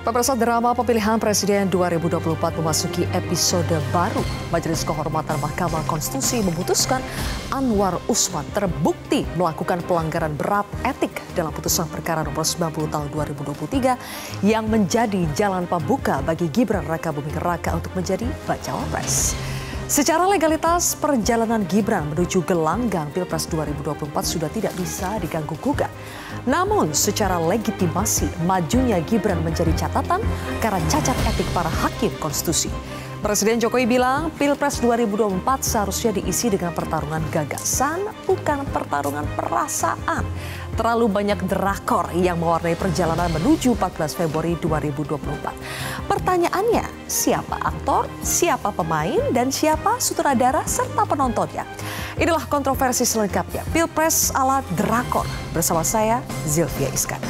Pemirsa, drama pemilihan presiden 2024 memasuki episode baru. Majelis Kehormatan Mahkamah Konstitusi memutuskan Anwar Usman terbukti melakukan pelanggaran berat etik dalam putusan perkara nomor 90 tahun 2023 yang menjadi jalan pembuka bagi Gibran Rakabuming Raka untuk menjadi bakal pres. Secara legalitas, perjalanan Gibran menuju gelanggang Pilpres 2024 sudah tidak bisa diganggu-gugat. Namun, secara legitimasi, majunya Gibran menjadi catatan karena cacat etik para hakim konstitusi. Presiden Jokowi bilang, Pilpres 2024 seharusnya diisi dengan pertarungan gagasan, bukan pertarungan perasaan. Terlalu banyak drakor yang mewarnai perjalanan menuju 14 Februari 2024. Pertanyaannya, siapa aktor, siapa pemain, dan siapa sutradara serta penontonnya? Inilah kontroversi selengkapnya, Pilpres ala drakor. Bersama saya, Zilvia Iskandar.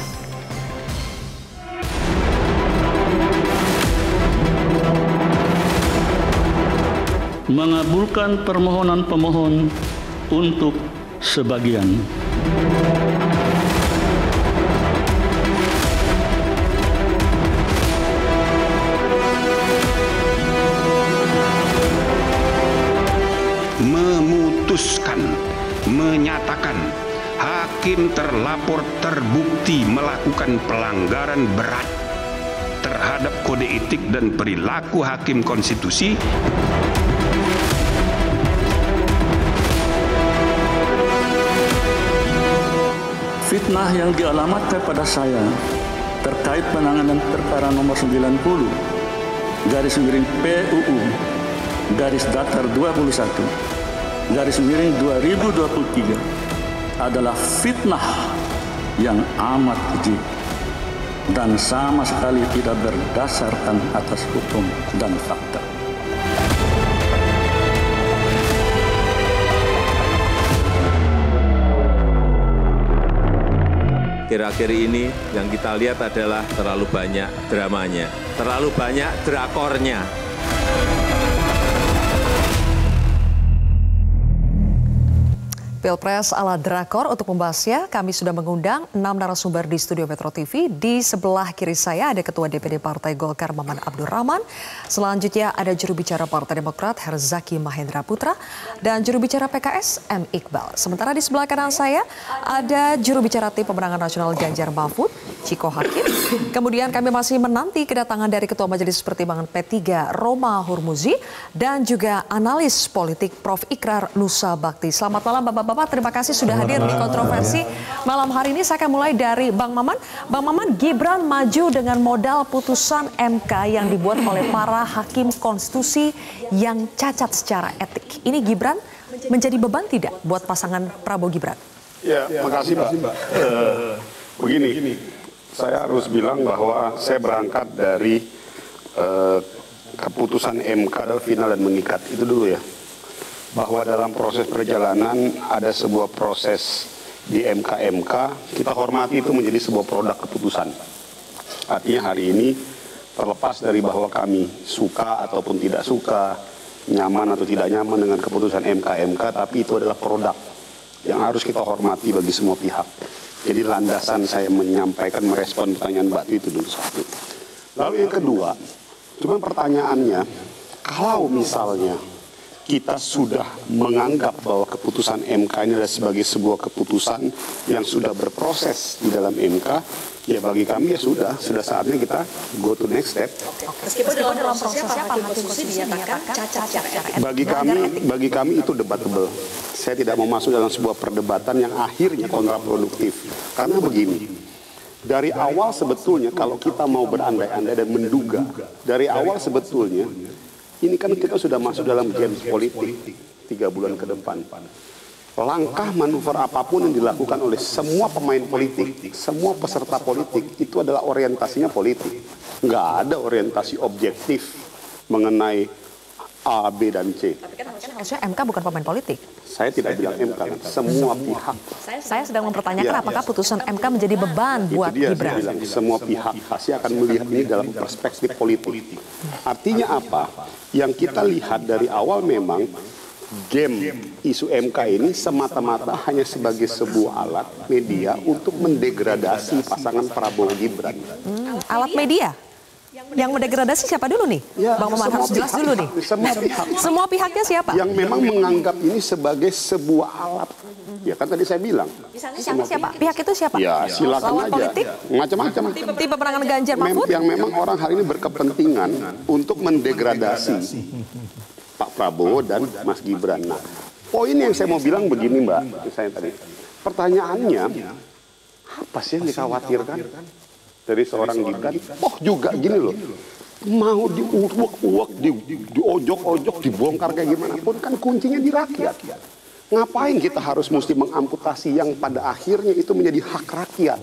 Mengabulkan permohonan pemohon untuk sebagian. Memutuskan, menyatakan hakim terlapor terbukti melakukan pelanggaran berat terhadap kode etik dan perilaku hakim konstitusi. Fitnah yang dialamatkan pada saya terkait penanganan perkara nomor 90 garis miring PUU garis datar 21 garis miring 2023 adalah fitnah yang amat keji dan sama sekali tidak berdasarkan atas hukum dan fakta. Akhir-akhir ini yang kita lihat adalah terlalu banyak dramanya, terlalu banyak drakornya. Pilpres ala drakor, untuk membahasnya kami sudah mengundang 6 narasumber di studio Metro TV. Di sebelah kiri saya ada Ketua DPD Partai Golkar Maman Abdurrahman. Selanjutnya ada juru bicara Partai Demokrat Herzaki Mahendra Putra dan juru bicara PKS M. Iqbal. Sementara di sebelah kanan saya ada juru bicara Tim Pemenangan Nasional Ganjar Mahfud, Chico Hakim. Kemudian kami masih menanti kedatangan dari Ketua Majelis Pertimbangan P3 Romahurmuziy dan juga analis politik Prof. Ikrar Nusa Bakti. Selamat malam Bapak-Bapak. Bapak, terima kasih sudah hadir di kontroversi malam hari ini. Saya akan mulai dari Bang Maman. Bang Maman, Gibran maju dengan modal putusan MK yang dibuat oleh para hakim konstitusi yang cacat secara etik. Ini Gibran menjadi beban tidak buat pasangan Prabowo Gibran? Ya, makasih Mbak. Begini, saya harus bilang bahwa saya berangkat dari keputusan MK dan final dan mengikat itu dulu ya. Bahwa dalam proses perjalanan ada sebuah proses di MK, kita hormati itu menjadi sebuah produk keputusan. Artinya hari ini terlepas dari bahwa kami suka ataupun tidak suka, nyaman atau tidak nyaman dengan keputusan MK, tapi itu adalah produk yang harus kita hormati bagi semua pihak. Jadi landasan saya menyampaikan merespon pertanyaan Mbak itu dulu satu. Lalu yang kedua, cuman pertanyaannya, kalau misalnya kita sudah menganggap bahwa keputusan MK ini adalah sebagai sebuah keputusan yang sudah berproses di dalam MK, ya bagi kami ya sudah saatnya kita go to next step. Meskipun dalam prosesnya Pak Hakim Konstitusi dinyatakan cacat. Bagi kami itu debatable. Saya tidak mau masuk dalam sebuah perdebatan yang akhirnya kontraproduktif. Karena begini, dari awal sebetulnya kalau kita mau berandai-andai dan menduga, dari awal sebetulnya ini kan kita sudah masuk dalam games politik 3 bulan ke depan. Langkah manuver apapun yang dilakukan oleh semua pemain politik, semua peserta politik, itu adalah orientasinya politik. Nggak ada orientasi objektif mengenai A, B, dan C. Tapi kan harusnya MK bukan pemain politik. Saya tidak bilang MK, kan? Semua pihak. Saya sedang mempertanyakan apakah putusan MK menjadi beban buat Gibran. Semua pihak pasti akan melihat ini dalam perspektif politik. Artinya apa? Yang kita lihat dari awal memang game isu MK ini semata-mata hanya sebagai sebuah alat media untuk mendegradasi pasangan Prabowo Gibran. Alat media? Yang mendegradasi siapa dulu nih? Ya, Bang Maman harus jelas dulu nih. Semua pihaknya siapa? Yang memang menganggap ini sebagai sebuah alat. Ya kan tadi saya bilang. Misalnya siapa? Pihak itu siapa? Ya silakan lawan aja. Politik? Macam-macam. Tipe perangan Ganjar Mahfud? Yang memang orang hari ini berkepentingan untuk mendegradasi Pak Prabowo dan Mas Gibran. Nah, poin yang saya mau bilang begini Mbak, saya tadi. Pertanyaannya, apa sih yang dikhawatirkan? Dari seorang Gibran, oh juga gini loh, mau diuak-uak, diojok-ojok, dibongkar kayak gimana pun kan kuncinya di rakyat. Ngapain kita harus mesti mengamputasi yang pada akhirnya itu menjadi hak rakyat?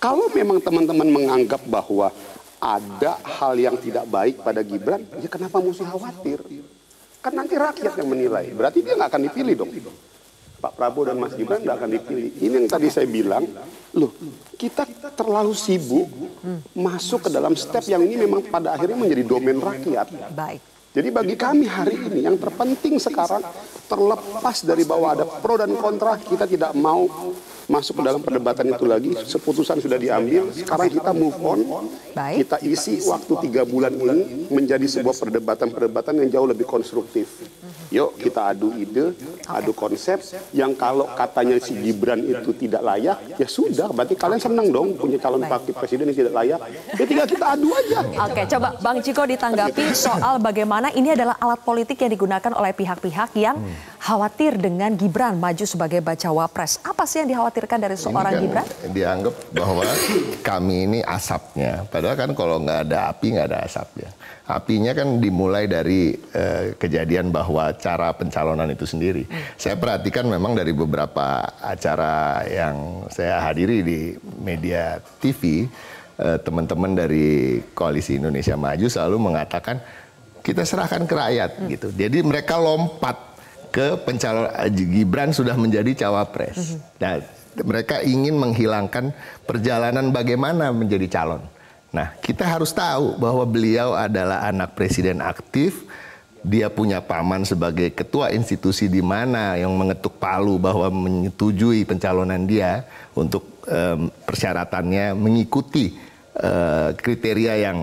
Kalau memang teman-teman menganggap bahwa ada hal yang tidak baik pada Gibran, ya kenapa mesti khawatir? Kan nanti rakyat yang menilai, berarti dia nggak akan dipilih dong. Pak Prabowo dan Mas Gibran tidak akan dipilih. Ini yang tadi saya bilang, loh kita terlalu sibuk masuk ke dalam step yang ini memang pada akhirnya menjadi domain rakyat. Baik. Jadi bagi kami hari ini yang terpenting sekarang, terlepas dari bahwa ada pro dan kontra, kita tidak mau masuk ke dalam perdebatan itu lagi. Keputusan sudah diambil, sekarang kita move on. Baik. Kita isi waktu 3 bulan ini menjadi sebuah perdebatan-perdebatan yang jauh lebih konstruktif. Yuk kita adu ide, adu konsep, yang kalau katanya si Gibran itu tidak layak, ya sudah, berarti kalian senang dong punya calon wakil presiden yang tidak layak, ya tinggal kita adu aja. Oke, coba Bang Chico ditanggapi soal bagaimana ini adalah alat politik yang digunakan oleh pihak-pihak yang khawatir dengan Gibran maju sebagai bacawa pres. Apa sih yang dikhawatirkan dari seorang Gibran? Dianggap bahwa kami ini asapnya, padahal kan kalau nggak ada api nggak ada asap ya. Apinya kan dimulai dari kejadian bahwa cara pencalonan itu sendiri. Saya perhatikan memang dari beberapa acara yang saya hadiri di media TV, teman-teman dari Koalisi Indonesia Maju selalu mengatakan kita serahkan ke rakyat gitu. Jadi mereka lompat ke pencalonan Gibran sudah menjadi cawapres. Nah, mereka ingin menghilangkan perjalanan bagaimana menjadi calon. Nah, kita harus tahu bahwa beliau adalah anak presiden aktif. Dia punya paman sebagai ketua institusi di mana yang mengetuk palu bahwa menyetujui pencalonan dia untuk persyaratannya mengikuti kriteria yang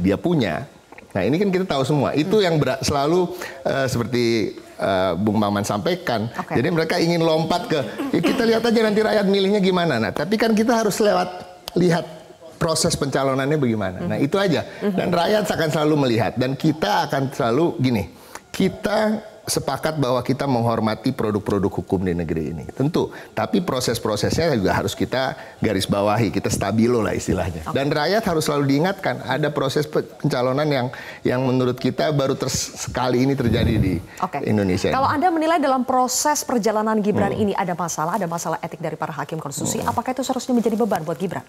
dia punya. Nah, ini kan kita tahu semua. Itu yang selalu seperti Bung Maman sampaikan. Okay. Jadi mereka ingin lompat ke, ya kita lihat aja nanti rakyat milihnya gimana. Nah, tapi kan kita harus lihat proses pencalonannya bagaimana. Nah itu aja. Dan rakyat akan selalu melihat. Dan kita akan selalu gini. Kita sepakat bahwa kita menghormati produk-produk hukum di negeri ini. Tentu. Tapi proses-prosesnya juga harus kita garis bawahi. Kita stabilo lah istilahnya. Okay. Dan rakyat harus selalu diingatkan. Ada proses pencalonan yang menurut kita baru sekali ini terjadi di Indonesia. Kalau Anda menilai dalam proses perjalanan Gibran ini ada masalah etik dari para hakim konstitusi. Apakah itu seharusnya menjadi beban buat Gibran?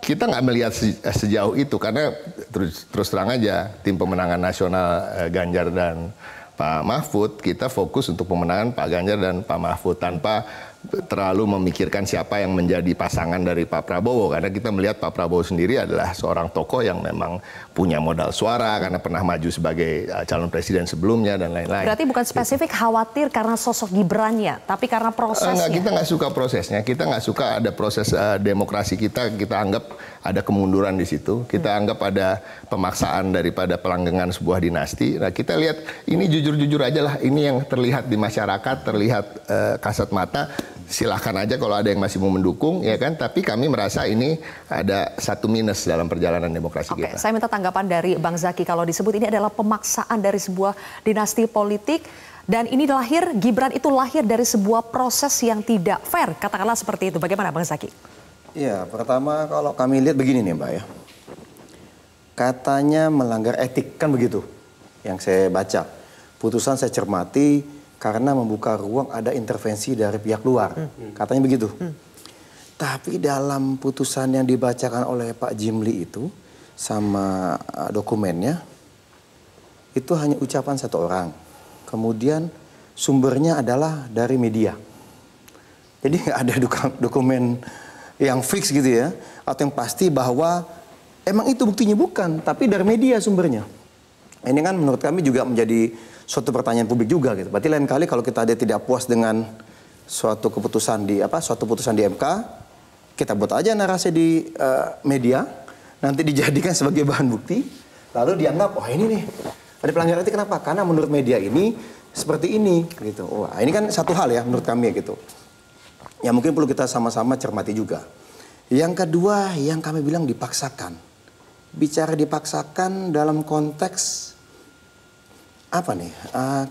Kita nggak melihat sejauh itu karena terus terang aja tim pemenangan nasional Ganjar dan Pak Mahfud, kita fokus untuk pemenangan Pak Ganjar dan Pak Mahfud tanpa terlalu memikirkan siapa yang menjadi pasangan dari Pak Prabowo, karena kita melihat Pak Prabowo sendiri adalah seorang tokoh yang memang punya modal suara karena pernah maju sebagai calon presiden sebelumnya dan lain-lain. Berarti bukan spesifik khawatir karena sosok Gibrannya, tapi karena prosesnya. Kita nggak suka prosesnya, kita nggak suka ada proses demokrasi kita anggap ada kemunduran di situ, kita anggap ada pemaksaan daripada pelanggengan sebuah dinasti. Nah kita lihat ini jujur-jujur aja lah, ini yang terlihat di masyarakat, terlihat kasat mata. Silahkan aja kalau ada yang masih mau mendukung, ya kan? Tapi kami merasa ini ada satu minus dalam perjalanan demokrasi kita. Saya minta tanggapan dari Bang Zaki kalau disebut ini adalah pemaksaan dari sebuah dinasti politik. Dan ini Gibran itu lahir dari sebuah proses yang tidak fair. Katakanlah seperti itu. Bagaimana Bang Zaki? Ya, pertama kalau kami lihat begini nih Mbak ya. Katanya melanggar etik, kan begitu yang saya baca. Putusan saya cermati, karena membuka ruang ada intervensi dari pihak luar. Katanya begitu. Tapi dalam putusan yang dibacakan oleh Pak Jimly itu, sama dokumennya, itu hanya ucapan satu orang. Kemudian sumbernya adalah dari media. Jadi nggak ada dokumen yang fix gitu ya, atau yang pasti bahwa emang itu buktinya bukan, tapi dari media sumbernya. Ini kan menurut kami juga menjadi suatu pertanyaan publik juga gitu. Berarti lain kali kalau kita ada tidak puas dengan suatu keputusan di suatu putusan di MK, kita buat aja narasi di media, nanti dijadikan sebagai bahan bukti, lalu dianggap, oh ini nih, ada pelanggaran etik. Kenapa? Karena menurut media ini seperti ini, gitu. Wah, ini kan satu hal ya menurut kami ya gitu. Yang mungkin perlu kita sama-sama cermati juga. Yang kedua, yang kami bilang dipaksakan. Bicara dipaksakan dalam konteks apa nih?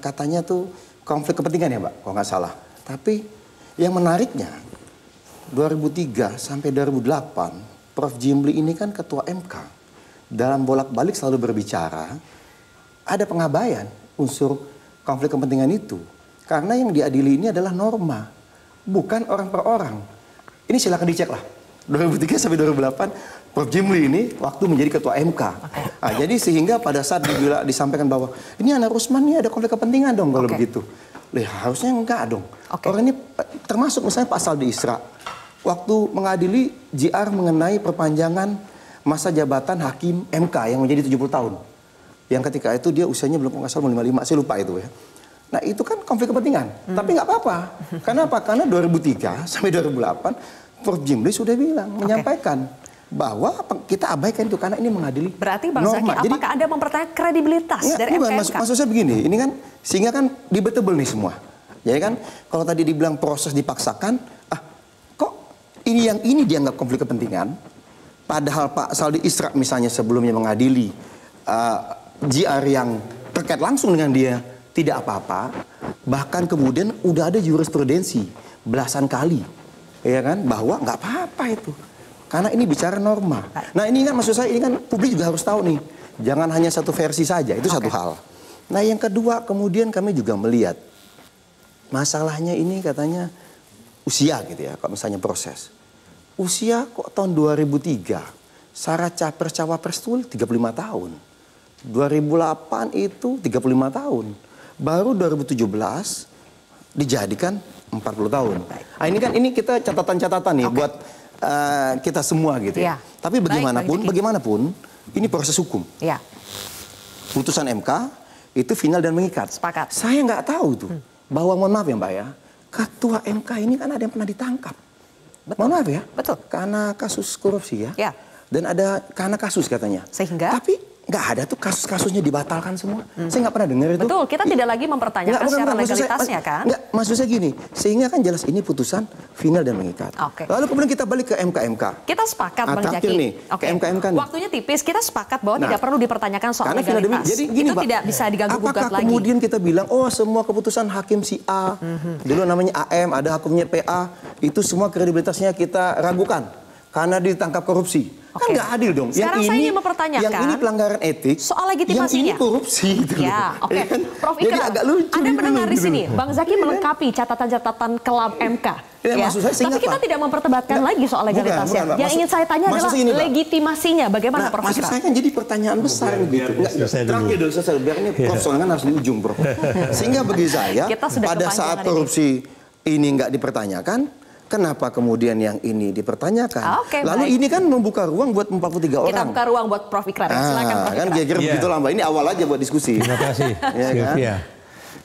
Katanya tuh konflik kepentingan ya, Mbak, kalau nggak salah. Tapi yang menariknya 2003 sampai 2008, Prof. Jimly ini kan ketua MK. Dalam bolak-balik selalu berbicara, ada pengabaian unsur konflik kepentingan itu. Karena yang diadili ini adalah norma, bukan orang per orang. Ini silakan dicek lah. 2003 sampai 2008, Prof. Jimly ini waktu menjadi ketua MK. Okay. Nah, jadi sehingga pada saat disampaikan bahwa ini Anwar Usman ini ada konflik kepentingan dong kalau begitu. Lih, harusnya enggak dong. Okay. Orang ini termasuk misalnya Pak Saldi Isra. Waktu mengadili JR mengenai perpanjangan masa jabatan hakim MK yang menjadi 70 tahun. Yang ketika itu dia usianya belum nggak salah 55, saya lupa itu ya. Nah itu kan konflik kepentingan, tapi nggak apa-apa. Kenapa? Karena 2003 sampai 2008, Prof. Jimly sudah bilang, menyampaikan bahwa kita abaikan itu karena ini mengadili norma. Berarti Bang Zaki, apakah Anda mempertanyakan kredibilitas dari MK? Maksud saya begini, ini kan sehingga kan debatable nih semua. Jadi kan kalau tadi dibilang proses dipaksakan, kok ini yang ini dianggap konflik kepentingan? Padahal Pak Saldi Isra misalnya sebelumnya mengadili JR yang terkait langsung dengan dia tidak apa-apa. Bahkan kemudian udah ada jurisprudensi belasan kali, ya kan, bahwa nggak apa-apa itu. Karena ini bicara norma. Nah ini kan maksud saya ini kan publik juga harus tahu nih. Jangan hanya satu versi saja, itu satu hal. Nah yang kedua kemudian kami juga melihat masalahnya ini katanya usia gitu ya, kalau misalnya proses. Usia kok tahun 2003, syarat capres-cawapres itu 35 tahun. 2008 itu 35 tahun. Baru 2017 dijadikan 40 tahun. Nah, ini kan ini kita catatan-catatan nih buat kita semua gitu ya. Tapi bagaimanapun ini proses hukum. Ya. Putusan MK itu final dan mengikat. Sepakat. Saya nggak tahu tuh bahwa mohon maaf ya Mbak ya, ketua MK ini kan ada yang pernah ditangkap. Betul. Mohon maaf ya, betul. Karena kasus korupsi ya, dan ada karena kasus katanya. Sehingga? Tapi nggak ada tuh kasus-kasusnya dibatalkan semua. Saya nggak pernah dengar itu. Betul, kita tidak lagi mempertanyakan secara legalitasnya kan? Nggak, maksud saya gini, sehingga kan jelas ini putusan final dan mengikat. Lalu kemudian kita balik ke MKMK. Kita sepakat Bang Zaki. Ke MKMK nih. Waktunya tipis, kita sepakat bahwa tidak perlu dipertanyakan soal legalitas. Jadi gini, itu Pak, tidak bisa diganggu-gugat lagi. Apakah kemudian kita bilang, oh semua keputusan hakim si A, dulu namanya AM, ada hakimnya PA, itu semua kredibilitasnya kita ragukan karena ditangkap korupsi. Kan nggak adil dong. Sekarang saya ingin mempertanyakan. Yang ini pelanggaran etik. Soal legitimasinya. Yang ini korupsi. Kan? Prof. Ikrar, agak lucu. Anda mendengar di sini. Bang Zaki melengkapi catatan-catatan kelam MK. Tapi kita tidak memperdebatkan lagi soal legalitasnya. Yang ingin saya tanya adalah legitimasinya. Bagaimana Prof. Ikrar? Maksud saya kan jadi pertanyaan besar. Terakhir dulu saya biar ini Prof. Soalnya kan harus di ujung Prof. Sehingga bagi saya pada saat korupsi ini nggak dipertanyakan. Kenapa kemudian yang ini dipertanyakan? Lalu baik. Ini kan membuka ruang buat 43 orang. Kita buka ruang buat Prof. Ikrar. Silakan Prof. Ikrar. Kan kira-kira begitu lama. Ini awal aja buat diskusi. Terima kasih.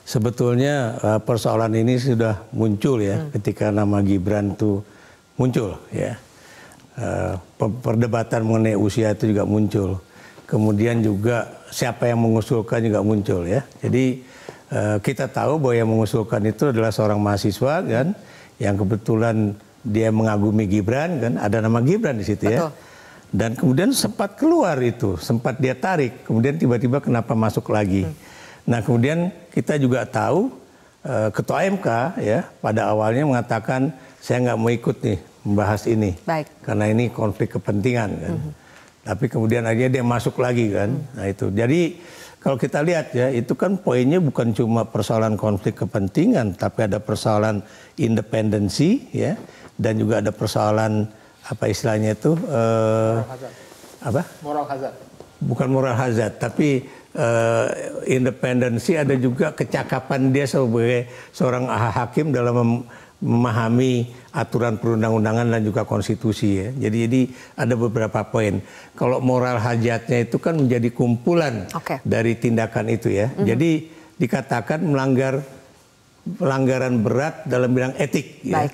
Sebetulnya persoalan ini sudah muncul ya ketika nama Gibran itu muncul ya. Perdebatan mengenai usia itu juga muncul. Kemudian juga siapa yang mengusulkan juga muncul ya. Jadi kita tahu bahwa yang mengusulkan itu adalah seorang mahasiswa kan. Yang kebetulan dia mengagumi Gibran kan, ada nama Gibran di situ ya. Dan kemudian sempat keluar itu, sempat dia tarik, kemudian tiba-tiba kenapa masuk lagi. Nah kemudian kita juga tahu Ketua MK ya pada awalnya mengatakan saya nggak mau ikut nih membahas ini. Karena ini konflik kepentingan kan. Tapi kemudian akhirnya dia masuk lagi kan. Nah itu jadi kalau kita lihat ya, itu kan poinnya bukan cuma persoalan konflik kepentingan, tapi ada persoalan independensi ya, dan juga ada persoalan apa istilahnya itu moral hazard. Bukan moral hazard, tapi independensi, ada juga kecakapan dia sebagai seorang hakim dalam memahami aturan perundang-undangan dan juga konstitusi ya. Jadi ada beberapa poin. Kalau moral hajatnya itu kan menjadi kumpulan dari tindakan itu ya. Jadi dikatakan melanggaran berat dalam bidang etik. Ya.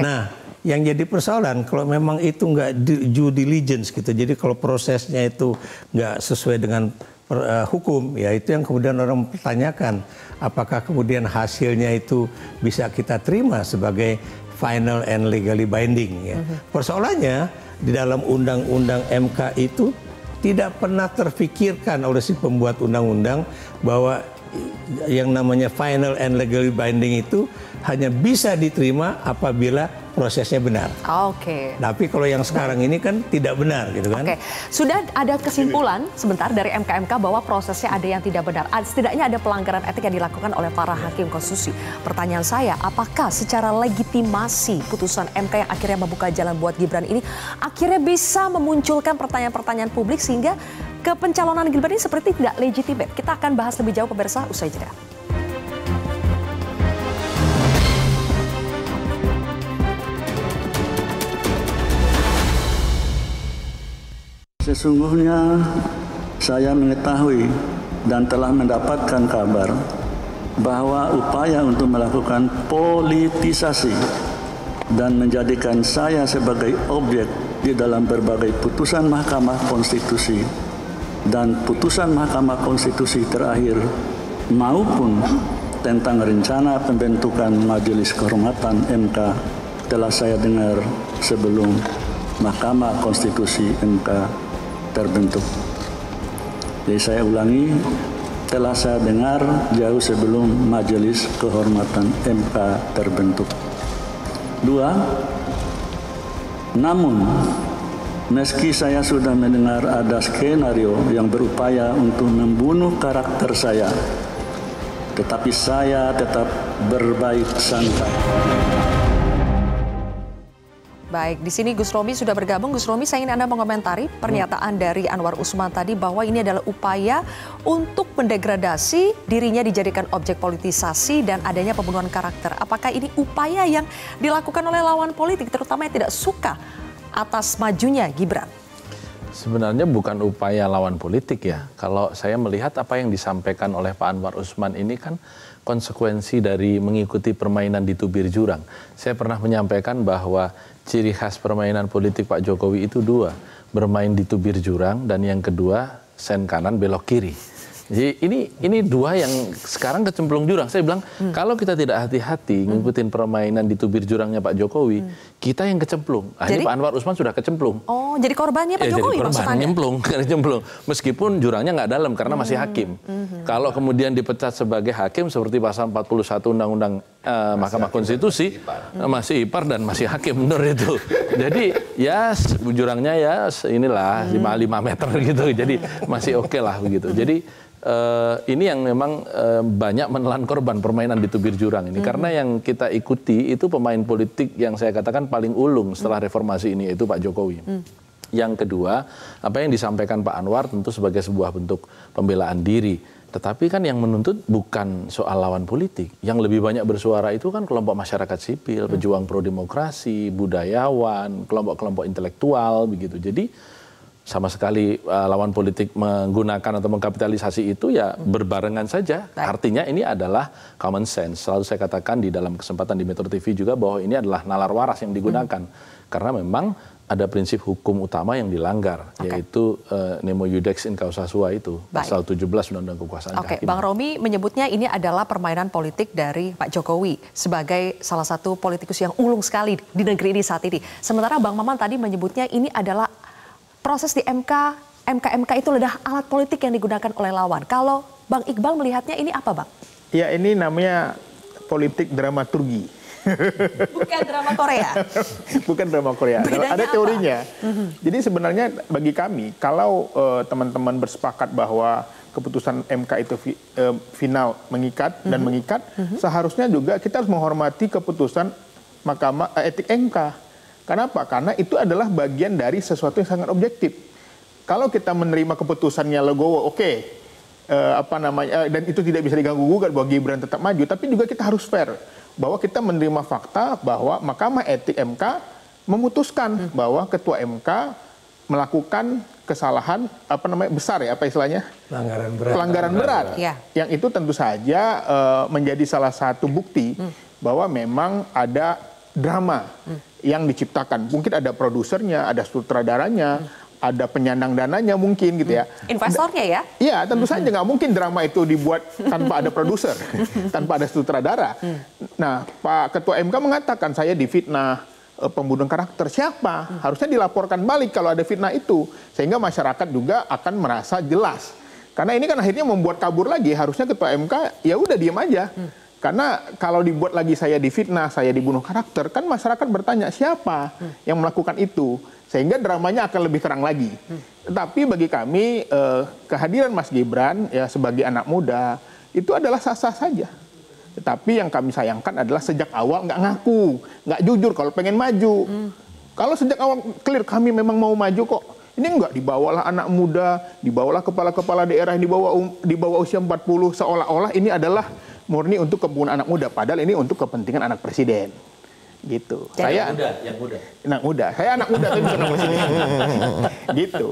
Nah Yang jadi persoalan kalau memang itu nggak due diligence gitu, jadi kalau prosesnya itu nggak sesuai dengan hukum, ya itu yang kemudian orang pertanyakan, apakah kemudian hasilnya itu bisa kita terima sebagai final and legally binding. Ya. Persoalannya di dalam undang-undang MK itu tidak pernah terfikirkan oleh si pembuat undang-undang bahwa yang namanya final and legally binding itu hanya bisa diterima apabila prosesnya benar. Oke. Tapi kalau yang sekarang ini kan tidak benar gitu kan. Oke. Sudah ada kesimpulan sebentar dari MKMK bahwa prosesnya ada yang tidak benar. Setidaknya ada pelanggaran etik yang dilakukan oleh para hakim konstitusi. Pertanyaan saya, apakah secara legitimasi putusan MK yang akhirnya membuka jalan buat Gibran ini akhirnya bisa memunculkan pertanyaan-pertanyaan publik sehingga kepencalonan Gibran ini seperti tidak legitimate? Kita akan bahas lebih jauh pemirsa usai jeda. Sesungguhnya saya mengetahui dan telah mendapatkan kabar bahwa upaya untuk melakukan politisasi dan menjadikan saya sebagai objek di dalam berbagai putusan Mahkamah Konstitusi dan putusan Mahkamah Konstitusi terakhir maupun tentang rencana pembentukan Majelis Kehormatan MK telah saya dengar sebelum Mahkamah Konstitusi MK terbentuk. Jadi saya ulangi, telah saya dengar jauh sebelum Majelis Kehormatan MK terbentuk. Dua, namun meski saya sudah mendengar ada skenario yang berupaya untuk membunuh karakter saya, tetapi saya tetap berbaik sangka. Baik, di sini Gus Romi sudah bergabung. Gus Romi, saya ingin Anda mengomentari pernyataan dari Anwar Usman tadi bahwa ini adalah upaya untuk mendegradasi dirinya dijadikan objek politisasi dan adanya pembunuhan karakter. Apakah ini upaya yang dilakukan oleh lawan politik, terutama yang tidak suka atas majunya Gibran? Sebenarnya bukan upaya lawan politik ya. Kalau saya melihat apa yang disampaikan oleh Pak Anwar Usman ini kan konsekuensi dari mengikuti permainan di tubir jurang. Saya pernah menyampaikan bahwa ciri khas permainan politik Pak Jokowi itu dua, bermain di tubir jurang dan yang kedua sen kanan belok kiri. Jadi ini dua yang sekarang kecemplung jurang. Saya bilang kalau kita tidak hati-hati ngikutin permainan di tubir jurangnya Pak Jokowi, kita yang kecemplung. Akhirnya Pak Anwar Usman sudah kecemplung. Oh, jadi korbannya Pak Jokowi maksudnya? Jadi korban, nyemplung. Meskipun jurangnya nggak dalam karena masih hakim. Kalau kemudian dipecat sebagai hakim seperti pasal 41 Undang-Undang Mahkamah Konstitusi, masih ipar dan masih hakim benar itu. Jadi ya jurangnya ya inilah 5 meter gitu, jadi masih oke lah begitu. Jadi ini yang memang banyak menelan korban permainan di tubir jurang ini, karena yang kita ikuti itu pemain politik yang saya katakan paling ulung setelah reformasi ini, yaitu Pak Jokowi. Yang kedua, apa yang disampaikan Pak Anwar tentu sebagai sebuah bentuk pembelaan diri. Tetapi kan yang menuntut bukan soal lawan politik. Yang lebih banyak bersuara itu kan kelompok masyarakat sipil, pejuang pro-demokrasi, budayawan, kelompok-kelompok intelektual, begitu. Jadi sama sekali lawan politik menggunakan atau mengkapitalisasi itu ya berbarengan saja. Artinya ini adalah common sense. Selalu saya katakan di dalam kesempatan di Metro TV juga bahwa ini adalah nalar waras yang digunakan. Karena memang ada prinsip hukum utama yang dilanggar, yaitu nemo iudex in causa sua itu, pasal 17 Undang-Undang Kekuasaan Kehakiman. Bang Romi menyebutnya ini adalah permainan politik dari Pak Jokowi sebagai salah satu politikus yang ulung sekali di negeri ini saat ini. Sementara Bang Maman tadi menyebutnya ini adalah proses di MK itu adalah alat politik yang digunakan oleh lawan. Kalau Bang Iqbal melihatnya ini apa, Bang? Ya, ini namanya politik dramaturgi. Bukan drama Korea. Bukan drama Korea. Bedanya ada teorinya. Jadi sebenarnya bagi kami, kalau teman-teman bersepakat bahwa keputusan MK itu final mengikat dan mengikat, seharusnya juga kita harus menghormati keputusan Mahkamah Etik MK. Kenapa? Karena itu adalah bagian dari sesuatu yang sangat objektif. Kalau kita menerima keputusannya legowo, oke. Apa namanya, dan itu tidak bisa diganggu gugat bahwa Gibran tetap maju, tapi juga kita harus fair bahwa kita menerima fakta bahwa Mahkamah Etik MK memutuskan bahwa ketua MK melakukan kesalahan apa namanya besar ya, apa istilahnya, pelanggaran berat. Yang itu tentu saja menjadi salah satu bukti bahwa memang ada drama yang diciptakan. Mungkin ada produsernya, ada sutradaranya, ada penyandang dananya mungkin gitu ya. Investornya ya? Iya, tentu saja nggak mungkin drama itu dibuat tanpa ada produser, tanpa ada sutradara. Nah, Pak Ketua MK mengatakan saya difitnah pembunuhan karakter. Siapa? Harusnya dilaporkan balik kalau ada fitnah itu. Sehingga masyarakat juga akan merasa jelas. Karena ini kan akhirnya membuat kabur lagi. Harusnya Ketua MK ya udah diem aja. Karena kalau dibuat lagi saya difitnah, saya dibunuh karakter, kan masyarakat bertanya siapa yang melakukan itu. Sehingga dramanya akan lebih terang lagi. Tetapi bagi kami kehadiran Mas Gibran ya sebagai anak muda itu adalah sah-sah saja. Tetapi yang kami sayangkan adalah sejak awal nggak ngaku, nggak jujur kalau pengen maju. Kalau sejak awal clear kami memang mau maju kok. Ini enggak, dibawalah anak muda, dibawalah kepala-kepala daerah yang dibawa usia 40 seolah-olah ini adalah murni untuk kepentingan anak muda, padahal ini untuk kepentingan anak presiden. Gitu. Saya anak muda. Saya anak muda tapi bukan anak presiden. Gitu.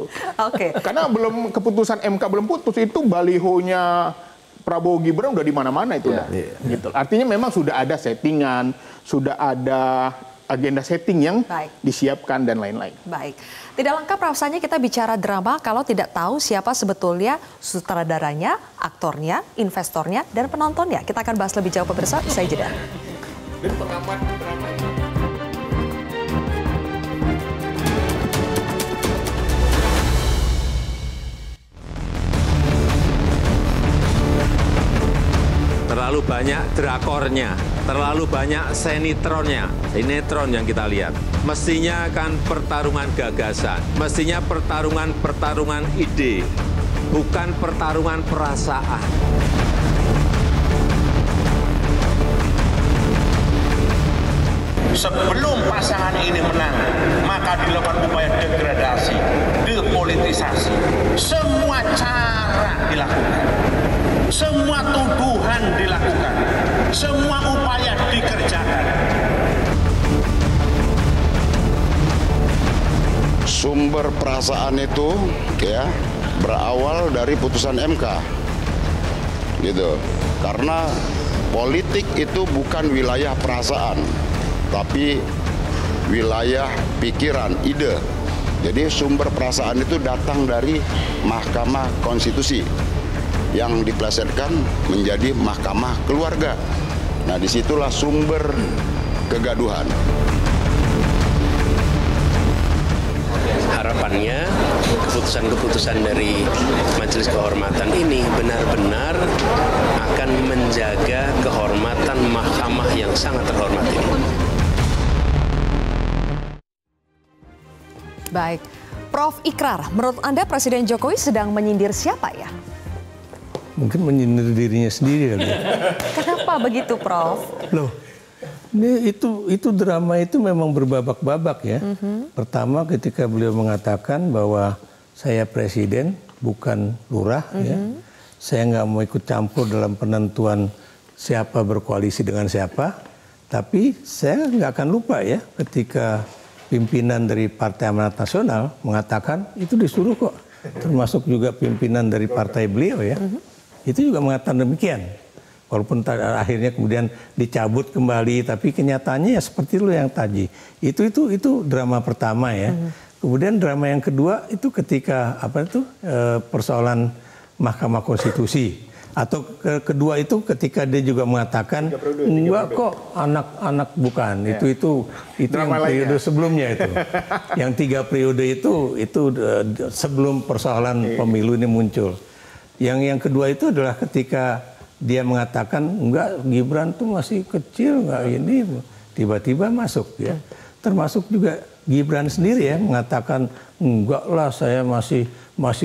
Oke. Karena belum keputusan MK belum putus itu balihonya Prabowo Gibran udah di mana-mana itu udah. Gitu. Artinya memang sudah ada settingan, sudah ada agenda setting yang disiapkan dan lain-lain. Baik. Tidak lengkap rasanya kita bicara drama kalau tidak tahu siapa sebetulnya sutradaranya, aktornya, investornya, dan penontonnya. Kita akan bahas lebih jauh pemirsa, usai jeda. Terlalu banyak drakornya, terlalu banyak sinetron yang kita lihat. Mestinya kan pertarungan gagasan, mestinya pertarungan ide, bukan pertarungan perasaan. Sebelum pasangan ini menang, maka dilakukan upaya degradasi, depolitisasi. Semua cara dilakukan. Semua tuduhan dilakukan, semua upaya dikerjakan. Sumber perasaan itu ya berawal dari putusan MK, gitu. Karena politik itu bukan wilayah perasaan, tapi wilayah pikiran, ide. Jadi sumber perasaan itu datang dari Mahkamah Konstitusi, yang diplesetkan menjadi Mahkamah Keluarga. Nah, disitulah sumber kegaduhan. Harapannya keputusan-keputusan dari Majelis Kehormatan ini benar-benar akan menjaga kehormatan mahkamah yang sangat terhormat ini. Baik, Prof. Ikrar, menurut Anda Presiden Jokowi sedang menyindir siapa ya? Mungkin menyindir dirinya sendiri. Kenapa begitu, Prof? Loh, ini itu drama itu memang berbabak-babak ya. Pertama ketika beliau mengatakan bahwa saya presiden bukan lurah, ya. Saya nggak mau ikut campur dalam penentuan siapa berkoalisi dengan siapa. Tapi saya nggak akan lupa ya ketika pimpinan dari Partai Amanat Nasional mengatakan itu disuruh kok, termasuk juga pimpinan dari partai beliau ya. Itu juga mengatakan demikian, walaupun akhirnya kemudian dicabut kembali, tapi kenyataannya ya seperti lo yang tadi. Itu drama pertama ya. Kemudian drama yang kedua itu ketika apa itu persoalan Mahkamah Konstitusi, atau kedua itu ketika dia juga mengatakan enggak kok anak-anak bukan ya. itu yang periode sebelumnya itu yang 3 periode itu sebelum persoalan pemilu ini muncul. Yang kedua itu adalah ketika dia mengatakan enggak, Gibran tuh masih kecil, enggak ini, tiba-tiba masuk ya. Termasuk juga Gibran sendiri ya mengatakan enggak lah, saya masih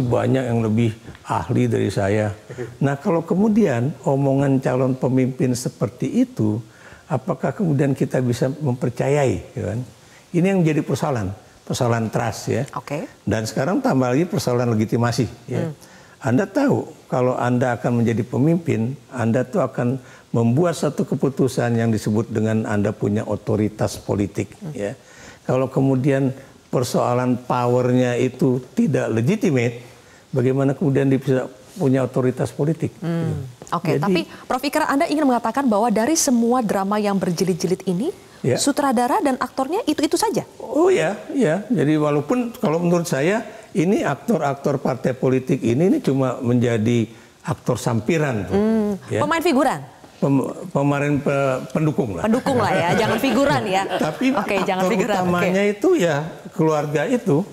banyak yang lebih ahli dari saya. Nah, kalau kemudian omongan calon pemimpin seperti itu, apakah kemudian kita bisa mempercayai? Kan? Ini yang menjadi persoalan trust ya. Dan sekarang tambah lagi persoalan legitimasi ya. Anda tahu kalau Anda akan menjadi pemimpin, Anda tuh akan membuat satu keputusan yang disebut dengan Anda punya otoritas politik. Ya. Kalau kemudian persoalan powernya itu tidak legitimate, bagaimana kemudian dia bisa punya otoritas politik? Oke, tapi Prof. Ikrar, Anda ingin mengatakan bahwa dari semua drama yang berjilid-jilid ini, ya. Sutradara dan aktornya itu-itu saja. Oh ya, ya. Jadi walaupun kalau menurut saya ini aktor-aktor partai politik ini cuma menjadi aktor sampiran tuh. Hmm. Ya. Pemain figuran. Pendukung lah. Pendukung lah ya, jangan figuran ya. Tapi okay, aktor utamanya okay. Itu ya keluarga itu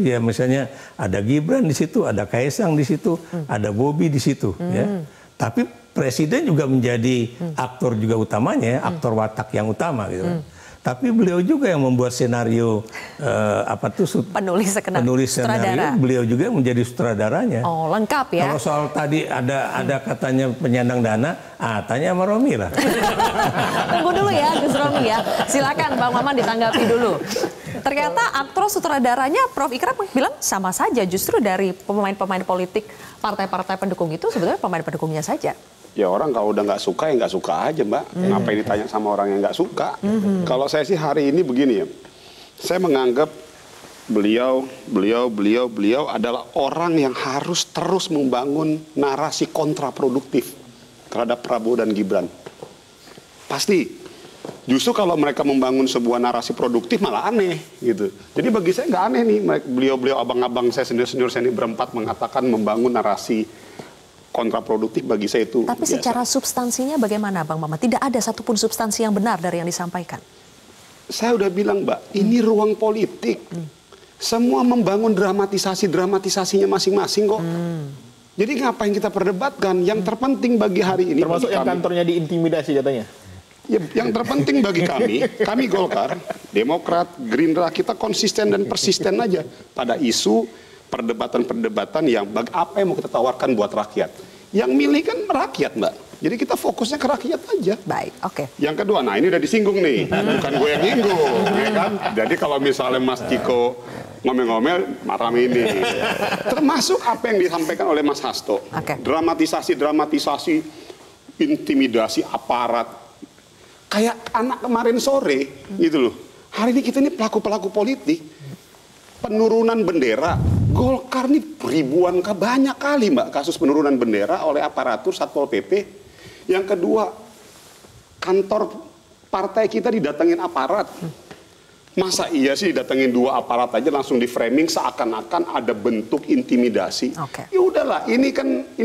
ya, misalnya ada Gibran di situ, ada Kaisang di situ, ada Bobi di situ ya. Tapi presiden juga menjadi aktor juga utamanya, aktor watak yang utama gitu. Tapi beliau juga yang membuat skenario penulis skenario, beliau juga yang menjadi sutradaranya. Oh, lengkap ya. Kalau soal tadi ada katanya penyandang dana, tanya sama Romi lah. Tunggu dulu ya Gus Romi ya. Silakan Bang Maman ditanggapi dulu. Ternyata aktor sutradaranya Prof Ikrar bilang sama saja, justru dari pemain-pemain politik partai-partai pendukung itu sebetulnya pemain pendukungnya saja. Ya orang kalau udah nggak suka ya nggak suka aja Mbak. Ngapain ditanya sama orang yang nggak suka. Kalau saya sih hari ini begini ya. Saya menganggap beliau adalah orang yang harus terus membangun narasi kontraproduktif terhadap Prabowo dan Gibran. Pasti. Justru kalau mereka membangun sebuah narasi produktif malah aneh gitu. Jadi bagi saya nggak aneh nih beliau-beliau abang-abang saya senior-senior saya ini berempat mengatakan membangun narasi kontraproduktif, bagi saya itu tapi biasa. Secara substansinya bagaimana Bang Mama? Tidak ada satupun substansi yang benar dari yang disampaikan. Saya udah bilang Mbak, ini ruang politik. Semua membangun dramatisasi-dramatisasinya masing-masing kok. Jadi ngapain kita perdebatkan? Yang terpenting bagi hari ini. Termasuk yang kantornya diintimidasi katanya? Ya, yang terpenting bagi kami Golkar, Demokrat, Gerindra, kita konsisten dan persisten aja pada isu perdebatan-perdebatan yang apa yang mau kita tawarkan buat rakyat. Yang milih kan rakyat Mbak. Jadi kita fokusnya ke rakyat aja. Baik, oke. Yang kedua, nah ini udah disinggung nih. Bukan gue yang nyinggung, ya kan? Jadi kalau misalnya Mas Chico ngomel-ngomel, marah ini. Termasuk apa yang disampaikan oleh Mas Hasto. Okay. Dramatisasi, intimidasi aparat. Kayak anak kemarin sore, gitu loh. Hari ini kita ini pelaku-pelaku politik. Penurunan bendera, Golkar nih ribuan banyak kali Mbak kasus penurunan bendera oleh aparatur Satpol PP. Yang kedua, kantor partai kita didatengin aparat. Masa iya sih didatengin dua aparat aja langsung di framing seakan-akan ada bentuk intimidasi. Okay. Ya udahlah, ini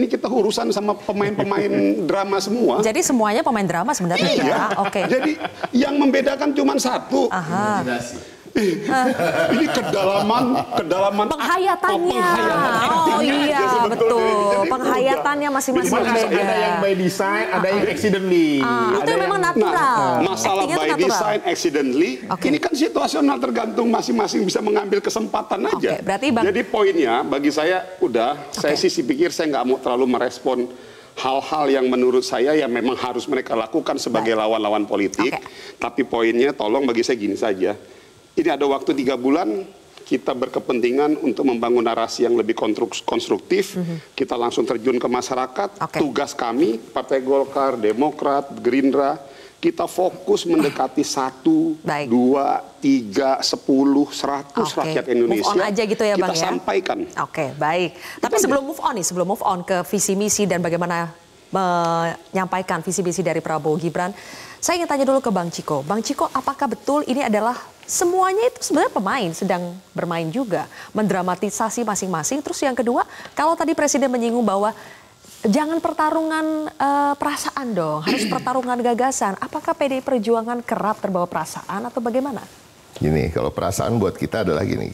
kita urusan sama pemain-pemain drama semua. Jadi semuanya pemain drama sebenarnya. Iya. Okay. Jadi yang membedakan cuma satu. Aha. Ini kedalaman penghayatannya. Oh iya betul, penghayatannya masing-masing beda. Ada yang by design, ada yang accidentally. Itu memang natural. Masalah by design, accidentally, ini kan situasional, tergantung masing-masing bisa mengambil kesempatan aja. Jadi poinnya bagi saya udah, saya sih pikir saya nggak mau terlalu merespon hal-hal yang menurut saya yang memang harus mereka lakukan sebagai lawan-lawan politik. Tapi poinnya tolong bagi saya gini saja. Ini ada waktu 3 bulan, kita berkepentingan untuk membangun narasi yang lebih konstruktif, kita langsung terjun ke masyarakat, tugas kami, Partai Golkar, Demokrat, Gerindra, kita fokus mendekati 1, 2, 3, 10, 100 rakyat Indonesia. Move on aja gitu ya Bang ya? Kita sampaikan. Oke, baik. Tapi sebelum move on nih, sebelum move on ke visi-misi dan bagaimana menyampaikan visi-misi dari Prabowo Gibran, saya ingin tanya dulu ke Bang Chico. Bang Chico, apakah betul ini adalah semuanya itu sebenarnya pemain sedang bermain juga, mendramatisasi masing-masing? Terus yang kedua, kalau tadi Presiden menyinggung bahwa jangan pertarungan perasaan dong, harus pertarungan gagasan. Apakah PDI Perjuangan kerap terbawa perasaan atau bagaimana? Gini, kalau perasaan buat kita adalah gini,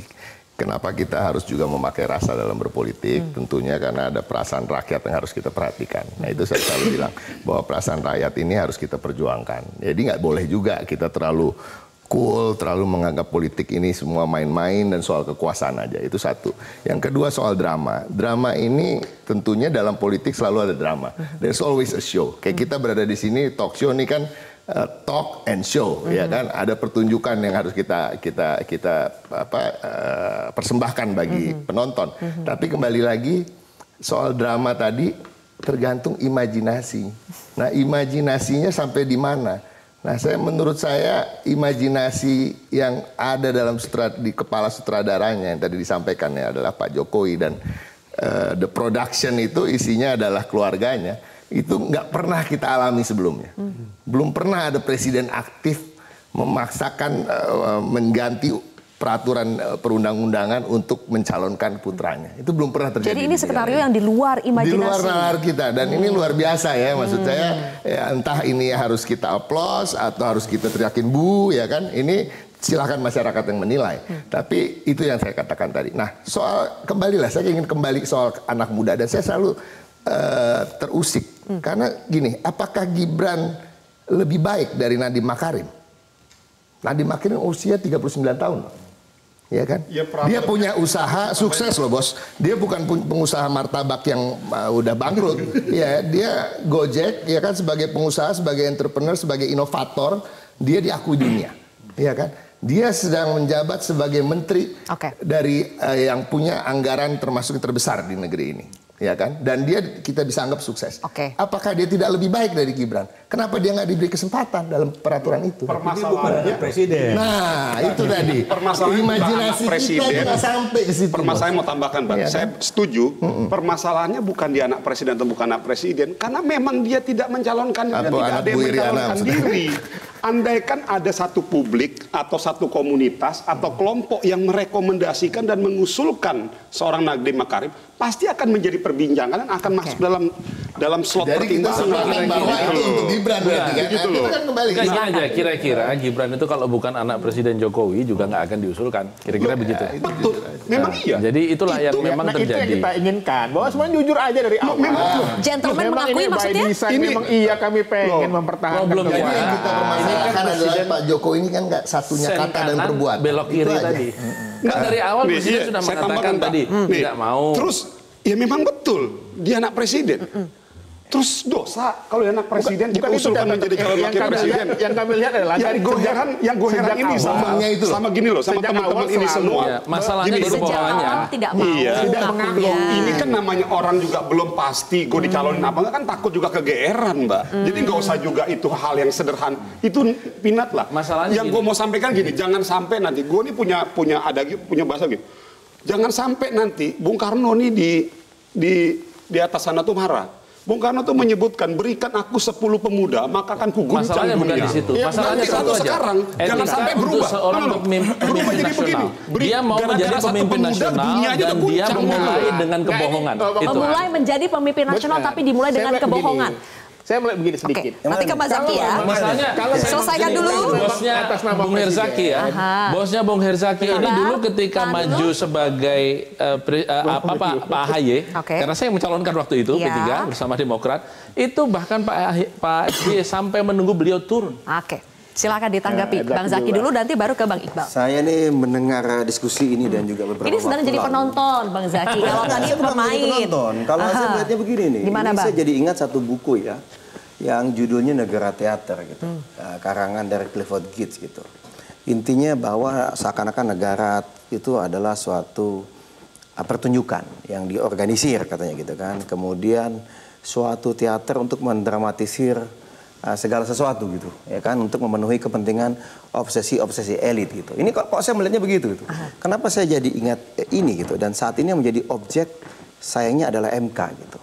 kenapa kita harus juga memakai rasa dalam berpolitik? Tentunya karena ada perasaan rakyat yang harus kita perhatikan. Nah itu saya selalu bilang, bahwa perasaan rakyat ini harus kita perjuangkan. Jadi nggak boleh juga kita terlalu cool, terlalu menganggap politik ini semua main-main dan soal kekuasaan aja. Itu satu. Yang kedua soal drama. Drama ini tentunya dalam politik selalu ada drama. There's always a show. Kayak kita berada di sini talk show ini kan talk and show, ya kan? Ada pertunjukan yang harus kita persembahkan bagi penonton. Tapi kembali lagi soal drama tadi tergantung imajinasi. Nah, imajinasinya sampai di mana? Nah, menurut saya imajinasi yang ada dalam di kepala sutradaranya yang tadi disampaikan ya adalah Pak Jokowi dan the production itu isinya adalah keluarganya. Itu nggak pernah kita alami sebelumnya. Belum pernah ada presiden aktif memaksakan mengganti peraturan perundang-undangan untuk mencalonkan putranya. Itu belum pernah terjadi. Jadi ini skenario yang di luar imajinasi. Di luar nalar kita. Dan ini luar biasa ya. Maksud saya ya, entah ini harus kita aplaus atau harus kita teriakin bu ya kan. Ini silahkan masyarakat yang menilai. Tapi itu yang saya katakan tadi. Nah soal kembalilah. Saya ingin kembali soal anak muda. Dan saya selalu terusik. Karena gini. Apakah Gibran lebih baik dari Nadiem Makarim? Nadiem Makarim usia 39 tahun loh. Ya kan? Ya, dia punya usaha sukses loh bos. Dia bukan pengusaha martabak yang udah bangkrut. Ya, dia Gojek, ya kan, sebagai pengusaha, sebagai entrepreneur, sebagai inovator, dia diakui dunia. Ya kan? Dia sedang menjabat sebagai menteri dari yang punya anggaran termasuk yang terbesar di negeri ini. Ya kan? Dan dia kita bisa anggap sukses. Apakah dia tidak lebih baik dari Gibran? Kenapa dia nggak diberi kesempatan dalam peraturan itu? Permasalahannya presiden. Nah, itu tadi. Imajinasi kita nggak sampai ke situ. Permasalahan mau tambahkan, Bang. Ya, saya setuju. Permasalahannya bukan di anak presiden atau bukan anak presiden, karena memang dia tidak mencalonkan dan tidak ada yang mencalonkan diri. Andaikan ada satu publik atau satu komunitas atau kelompok yang merekomendasikan dan mengusulkan seorang Nadiem Makarim, pasti akan menjadi perbincangan dan akan masuk dalam slot pertimbangan. Jadi kita itu Gibran kan kembali. Kira-kira Gibran itu kalau bukan anak Presiden Jokowi juga nggak akan diusulkan. Kira-kira begitu. Betul. Memang iya. Jadi itulah yang memang terjadi. Itu yang kita inginkan. Bahwa semuanya jujur aja dari awal. Gentleman mengakui maksudnya? Memang iya kami pengen mempertahankan. Kan adalah Pak Jokowi ini kan nggak satunya kata dan perbuatan. Belok kiri tadi. Nggak dari awal presiden sudah mengatakan tadi tidak mau. Terus ya memang betul dia anak presiden. Terus dosa kalau anak presiden kita usulkan menjadi calon wakil presiden. Yang kami lihat adalah dari goheran yang goheran ini sama gini loh, sama teman-teman ini semua. Masalahnya di bawahnya tidak mau. Tidak mengaku. Ini kan namanya orang juga belum pasti gue dicalonin apa enggak kan takut juga kegeeran, Mbak. Jadi nggak usah juga itu hal yang sederhana. Itu pinat lah. Masalahnya yang gue mau sampaikan gini, jangan sampai nanti gue ini punya bahasa gini. Jangan sampai nanti Bung Karno nih di atas sana tuh marah. Bung Karno itu menyebutkan berikan aku 10 pemuda maka akan kuguncang dunia. Masalahnya bukan di situ. Masalahnya satu aja. Sekarang, jangan sampai berubah. Berubah jadi begini. Dia mau menjadi pemimpin nasional dan dia memulai dengan kebohongan. Memulai menjadi pemimpin nasional tapi dimulai dengan kebohongan. Saya mulai begini sedikit. Nanti ke Mas Zaki ya. Selesaikan dulu. Bosnya Bung Herzaki ya. Bosnya Bung Herzaki ini dulu ketika maju sebagai Pak AHY. Karena saya mencalonkan waktu itu P3 bersama Demokrat. Itu bahkan Pak SBY sampai menunggu beliau turun. Oke. Silakan ditanggapi Bang Zaki dulu, nanti baru ke Bang Iqbal. Saya nih mendengar diskusi ini dan juga beberapa. Ini sedang jadi penonton Bang Zaki. Kalau tadi pemain. Kalau saya melihatnya begini nih. Ini saya jadi ingat satu buku ya, yang judulnya Negara Teater gitu, karangan dari Clifford Geertz gitu. Intinya bahwa seakan-akan negara itu adalah suatu pertunjukan yang diorganisir katanya gitu kan. Kemudian suatu teater untuk mendramatisir segala sesuatu gitu ya kan, untuk memenuhi kepentingan obsesi-obsesi elit gitu. Ini kok saya melihatnya begitu gitu. Kenapa saya jadi ingat ini gitu, dan saat ini yang menjadi objek sayangnya adalah MK gitu.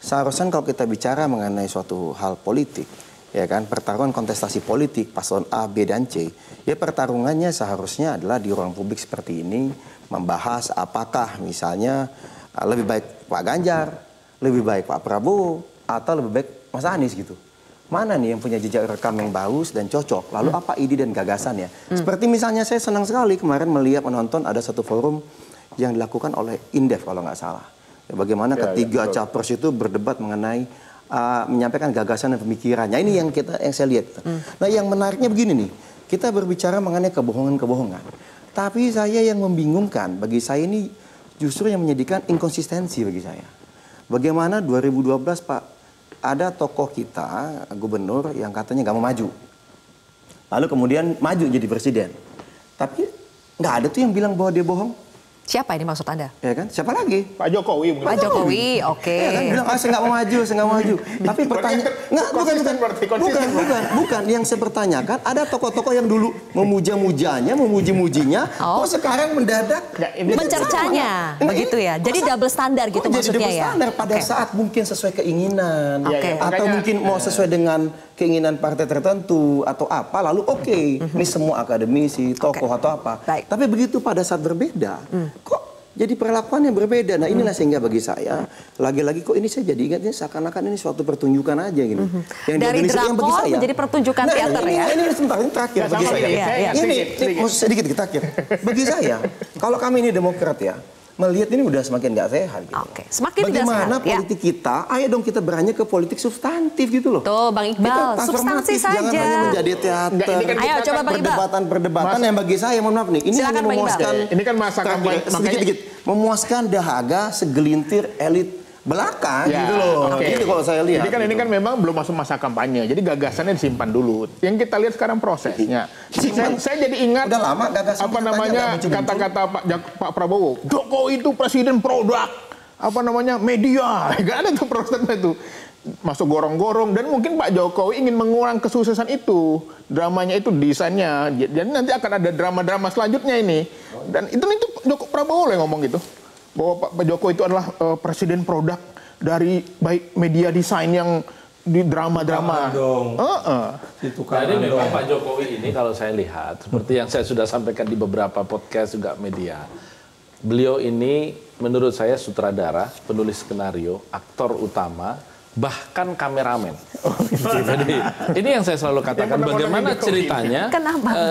Seharusnya kalau kita bicara mengenai suatu hal politik ya kan, pertarungan kontestasi politik paslon A, B dan C ya, pertarungannya seharusnya adalah di ruang publik seperti ini, membahas apakah misalnya lebih baik Pak Ganjar, lebih baik Pak Prabowo atau lebih baik Mas Anies gitu. Mana nih yang punya jejak rekam yang bagus dan cocok? Lalu apa ide dan gagasannya? Seperti misalnya saya senang sekali kemarin melihat menonton ada satu forum yang dilakukan oleh Indef kalau nggak salah. Bagaimana ketiga capres itu berdebat mengenai menyampaikan gagasan dan pemikirannya. Ini yang saya lihat. Nah yang menariknya begini nih, kita berbicara mengenai kebohongan-kebohongan. Tapi saya yang membingungkan, bagi saya ini justru yang menjadikan inkonsistensi bagi saya. Bagaimana 2012 Pak? Ada tokoh kita, gubernur, yang katanya nggak mau maju. Lalu kemudian maju jadi presiden. Tapi nggak ada tuh yang bilang bahwa dia bohong. Siapa ini maksud Anda? Ya kan? Siapa lagi? Pak Jokowi. Pak Jokowi, oke. Okay. Ya kan? Bilang, ah, saya nggak mau maju, saya nggak mau maju. Tapi pertanyaan, nggak, bukan. Yang saya pertanyakan, ada tokoh-tokoh yang dulu memuji-mujinya, kok sekarang mendadak mencercanya, begitu ya? Jadi double standar gitu maksudnya ya? Double standar pada saat mungkin sesuai keinginan, atau mungkin mau sesuai dengan keinginan partai tertentu atau apa, lalu oke, ini semua akademisi, tokoh atau apa. Baik. Tapi begitu pada saat berbeda, kok jadi perlakuannya berbeda. Nah inilah sehingga bagi saya, lagi-lagi kok ini saya jadi ingatnya seakan-akan ini suatu pertunjukan aja gini. Yang dari drakor menjadi pertunjukan teater ini, ya? Ini sebentar, ini terakhir ya, bagi saya. Ini sedikit kita akhir. Bagi saya, kalau kami ini Demokrat ya, melihat ini udah semakin nggak sehat. Gitu. Oke, semakin bagaimana tidak sehat, politik ya. Kita, ayo dong kita berannya ke politik substantif gitu loh. Tuh Bang Iqbal, substansi saja. Jangan hanya menjadi teater. Ini kan ayo coba Bang Iqbal. Perdebatan yang bagi saya, mohon maaf nih. Ini silakan, hanya memuaskan, ini kan masa kampanye, sedikit-sedikit, memuaskan dahaga segelintir elit belakang gitu loh. Okay. Gitu kalau saya lihat. Jadi kan gitu. Ini kan memang belum masuk masa kampanye. Jadi gagasannya disimpan dulu. Yang kita lihat sekarang prosesnya. Saya jadi ingat udah lama gagasan apa namanya kata-kata Pak Prabowo. Jokowi itu presiden produk apa namanya media. Gak ada tuh prosesnya itu. Masuk gorong-gorong dan mungkin Pak Jokowi ingin mengulang kesuksesan itu, dramanya itu, desainnya. Jadi nanti akan ada drama-drama selanjutnya ini. Dan itu Jokowi Prabowo yang ngomong gitu. Bahwa Pak Jokowi itu adalah presiden produk dari baik media desain yang di drama-drama. Jadi memang Pak Jokowi ini kalau saya lihat, seperti yang saya sudah sampaikan di beberapa podcast juga media, beliau ini menurut saya sutradara, penulis skenario, aktor utama, bahkan kameramen. Jadi ini yang saya selalu katakan, bagaimana ceritanya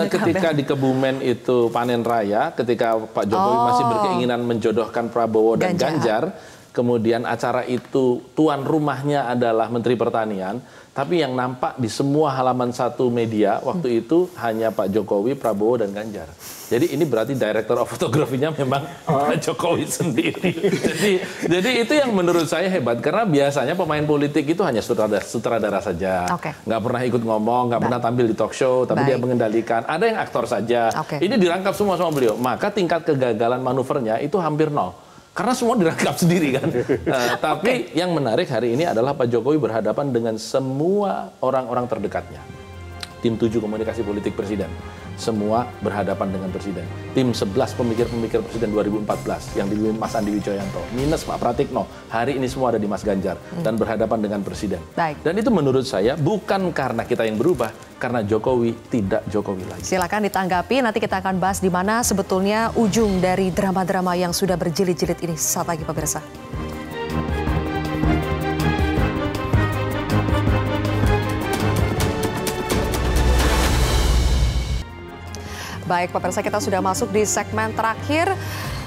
ketika di Kebumen itu panen raya, ketika Pak Jokowi masih berkeinginan menjodohkan Prabowo dan Ganjar, kemudian acara itu tuan rumahnya adalah Menteri Pertanian, tapi yang nampak di semua halaman satu media waktu itu hanya Pak Jokowi, Prabowo, dan Ganjar. Jadi ini berarti director of fotografinya memang Pak Jokowi sendiri. jadi itu yang menurut saya hebat, karena biasanya pemain politik itu hanya sutradara saja. Nggak pernah ikut ngomong, nggak pernah tampil di talk show, tapi dia mengendalikan. Ada yang aktor saja. Ini dirangkap semua sama beliau. Maka tingkat kegagalan manuvernya itu hampir nol. Karena semua dirangkap sendiri kan. Tapi yang menarik hari ini adalah Pak Jokowi berhadapan dengan semua orang-orang terdekatnya. Tim 7 komunikasi politik presiden. Semua berhadapan dengan presiden. Tim 11 pemikir-pemikir presiden 2014 yang dipimpin Mas Andi Widjajanto. Minus Pak Pratikno. Hari ini semua ada di Mas Ganjar dan berhadapan dengan presiden. Dan itu menurut saya bukan karena kita yang berubah, karena Jokowi tidak Jokowi lagi. Silakan ditanggapi, nanti kita akan bahas di mana sebetulnya ujung dari drama-drama yang sudah berjilid-jilid ini. Selamat pagi pemirsa. Baik pemirsa, kita sudah masuk di segmen terakhir.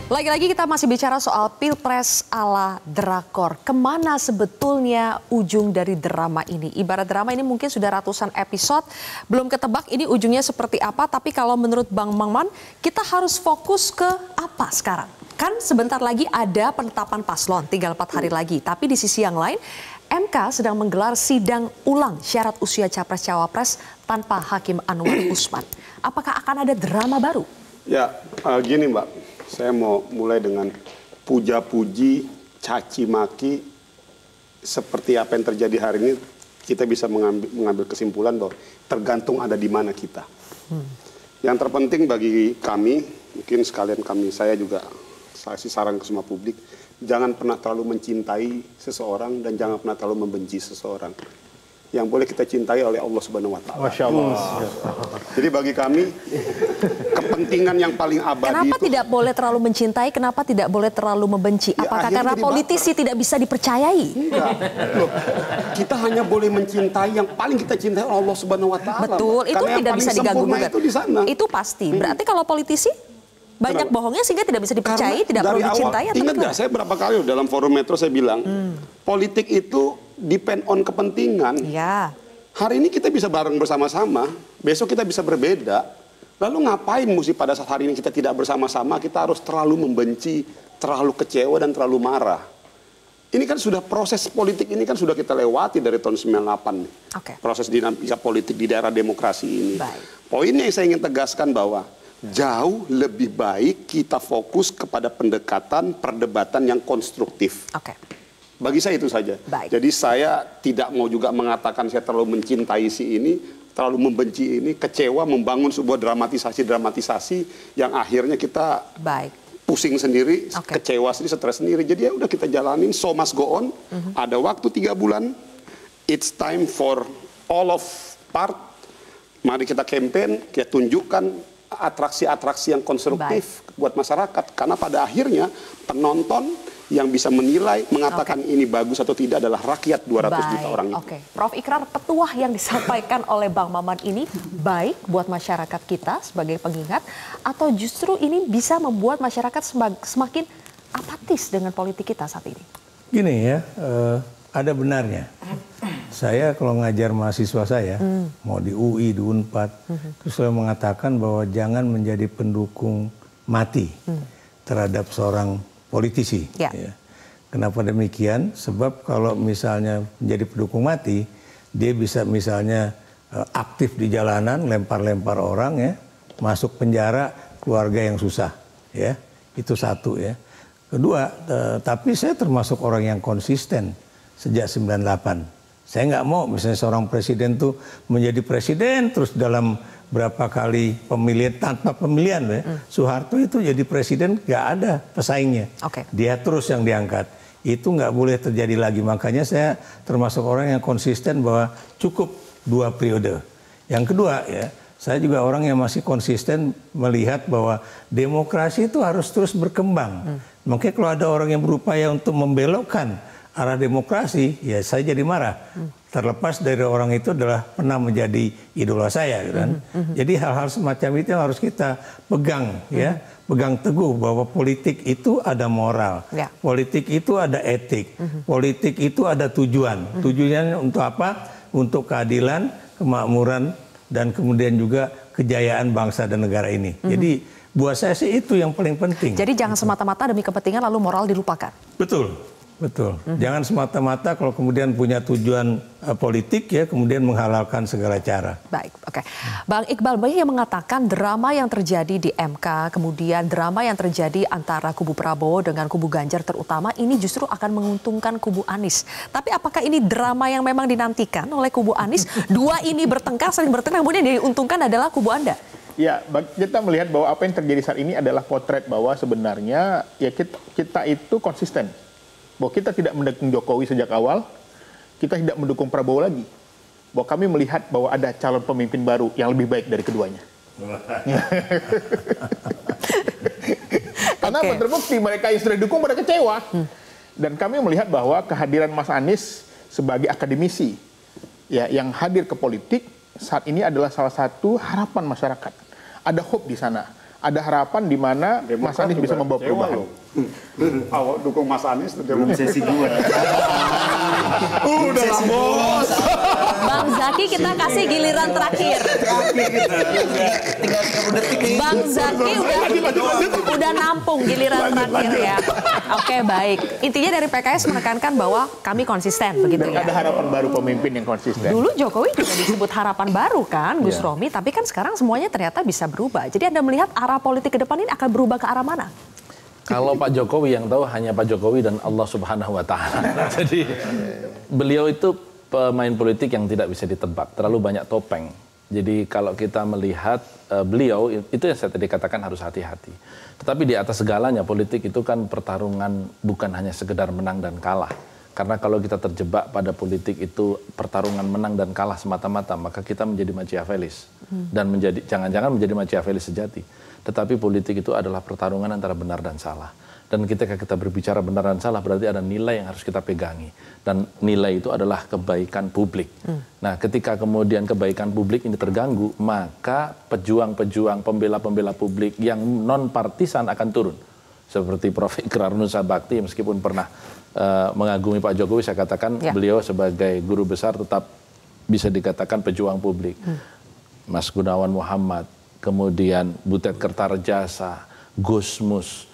Lagi-lagi kita masih bicara soal pilpres ala drakor. Kemana sebetulnya ujung dari drama ini? Ibarat drama ini mungkin sudah ratusan episode, belum ketebak ini ujungnya seperti apa. Tapi kalau menurut Bang Maman, kita harus fokus ke apa sekarang? Kan sebentar lagi ada penetapan paslon, tinggal 4 hari lagi. Tapi di sisi yang lain, MK sedang menggelar sidang ulang syarat usia capres-cawapres tanpa Hakim Anwar Usman. Apakah akan ada drama baru? Ya, gini Mbak. Saya mau mulai dengan puja-puji, caci maki, seperti apa yang terjadi hari ini, kita bisa mengambil kesimpulan bahwa tergantung ada di mana kita. Yang terpenting bagi kami, mungkin sekalian kami, saya juga, saya sih saran ke semua publik, jangan pernah terlalu mencintai seseorang dan jangan pernah terlalu membenci seseorang. Yang boleh kita cintai oleh Allah Subhanahu wa Ta'ala. Masya Allah. Jadi bagi kami kepentingan yang paling abadi. Kenapa itu, tidak boleh terlalu mencintai? Kenapa tidak boleh terlalu membenci? Ya, apakah karena politisi tidak bisa dipercayai? Enggak. Loh, kita hanya boleh mencintai yang paling kita cintai oleh Allah Subhanahu wa Ta'ala. Betul, itu karena tidak bisa diganggu-gugat. Itu di sana. Itu pasti. Berarti kalau politisi banyak bohongnya sehingga tidak bisa dipercayai, tidak perlu dicintai. Ingat nggak saya berapa kali dalam forum Metro saya bilang politik itu depend on kepentingan. Ya. Hari ini kita bisa bareng bersama-sama, besok kita bisa berbeda. Lalu ngapain mesti pada saat hari ini kita tidak bersama-sama, kita harus terlalu membenci, terlalu kecewa dan terlalu marah. Ini kan sudah proses politik ini kan sudah kita lewati dari tahun 98. Proses dinamika politik di daerah demokrasi ini. Poinnya yang saya ingin tegaskan bahwa Jauh lebih baik kita fokus kepada pendekatan perdebatan yang konstruktif. Oke. Bagi saya itu saja. Baik. Jadi saya tidak mau juga mengatakan saya terlalu mencintai si ini, terlalu membenci ini, kecewa membangun sebuah dramatisasi-dramatisasi yang akhirnya kita pusing sendiri, kecewa sendiri, stres sendiri. Jadi ya udah kita jalanin, so must go on. Ada waktu 3 bulan, it's time for all of part. Mari kita campaign, kita tunjukkan atraksi-atraksi yang konstruktif buat masyarakat, karena pada akhirnya penonton yang bisa menilai mengatakan ini bagus atau tidak adalah rakyat 200 juta orang itu. Prof Ikrar, petuah yang disampaikan oleh Bang Maman ini baik buat masyarakat kita sebagai pengingat, atau justru ini bisa membuat masyarakat semakin apatis dengan politik kita saat ini? Gini ya, ada benarnya. Saya kalau ngajar mahasiswa saya, mau di UI, di Unpad, terus selalu mengatakan bahwa jangan menjadi pendukung mati terhadap seorang politisi. Ya. Kenapa demikian? Sebab kalau misalnya menjadi pendukung mati, dia bisa misalnya aktif di jalanan, lempar-lempar orang ya, masuk penjara, keluarga yang susah. Ya, itu satu ya. Kedua, tapi saya termasuk orang yang konsisten sejak 98. Saya nggak mau misalnya seorang presiden tuh menjadi presiden terus dalam berapa kali pemilihan tanpa pemilihan. Ya. Soeharto itu jadi presiden nggak ada pesaingnya. Dia terus yang diangkat. Itu nggak boleh terjadi lagi. Makanya saya termasuk orang yang konsisten bahwa cukup 2 periode. Yang kedua ya, saya juga orang yang masih konsisten melihat bahwa demokrasi itu harus terus berkembang. Makanya kalau ada orang yang berupaya untuk membelokkan arah demokrasi, ya saya jadi marah. Terlepas dari orang itu adalah pernah menjadi idola saya, kan? Jadi hal-hal semacam itu yang harus kita pegang, ya, pegang teguh bahwa politik itu ada moral, politik itu ada etik, politik itu ada tujuan. Tujuannya untuk apa? Untuk keadilan, kemakmuran, dan kemudian juga kejayaan bangsa dan negara ini. Jadi buat saya sih itu yang paling penting. Jadi jangan semata-mata demi kepentingan lalu moral dilupakan. Betul. Betul. Jangan semata-mata kalau kemudian punya tujuan politik ya kemudian menghalalkan segala cara. Baik, oke. Bang Iqbal, banyak yang mengatakan drama yang terjadi di MK, kemudian drama yang terjadi antara kubu Prabowo dengan kubu Ganjar terutama ini justru akan menguntungkan kubu Anies. Tapi apakah ini drama yang memang dinantikan oleh kubu Anies? Dua ini bertengkar, saling bertengkar, kemudian yang diuntungkan adalah kubu Anda. Ya, kita melihat bahwa apa yang terjadi saat ini adalah potret bahwa sebenarnya ya kita itu konsisten. Bahwa kita tidak mendukung Jokowi sejak awal, kita tidak mendukung Prabowo lagi. Bahwa kami melihat bahwa ada calon pemimpin baru yang lebih baik dari keduanya. Karena terbukti mereka yang sudah dukung mereka kecewa. Dan kami melihat bahwa kehadiran Mas Anies sebagai akademisi ya, yang hadir ke politik saat ini adalah salah satu harapan masyarakat. Ada hope di sana. Ada harapan di mana Mas Anies bisa membawa perubahan. Awal dukung Mas Anies belum sesi 2. Udah bos. Bang Zaki kita kasih giliran terakhir. Bang Zaki udah nampung giliran terakhir ya. Oke, baik. Intinya dari PKS menekankan bahwa kami konsisten begitu ya. Ada harapan baru pemimpin yang konsisten. Dulu Jokowi juga disebut harapan baru kan, Gus Romi, tapi kan sekarang semuanya ternyata bisa berubah. Jadi Anda melihat arah politik ke depan ini akan berubah ke arah mana? Kalau Pak Jokowi yang tahu hanya Pak Jokowi dan Allah Subhanahu Wa Taala. Jadi beliau itu pemain politik yang tidak bisa ditebak, terlalu banyak topeng. Jadi kalau kita melihat beliau itu yang saya tadi katakan harus hati-hati. Tetapi di atas segalanya politik itu kan pertarungan bukan hanya sekedar menang dan kalah. Karena kalau kita terjebak pada politik itu pertarungan menang dan kalah semata-mata, maka kita menjadi machiavellis dan menjadi jangan-jangan menjadi machiavellis sejati. Tetapi politik itu adalah pertarungan antara benar dan salah. Dan ketika kita berbicara benar dan salah berarti ada nilai yang harus kita pegangi. Dan nilai itu adalah kebaikan publik. Nah ketika kemudian kebaikan publik ini terganggu, maka pejuang-pejuang, pembela-pembela publik yang non-partisan akan turun. Seperti Prof. Ikrar Nusa Bakti, meskipun pernah mengagumi Pak Jokowi, saya katakan beliau sebagai guru besar tetap bisa dikatakan pejuang publik. Mas Goenawan Mohamad, kemudian Butet Kartaredjasa, Gusmus.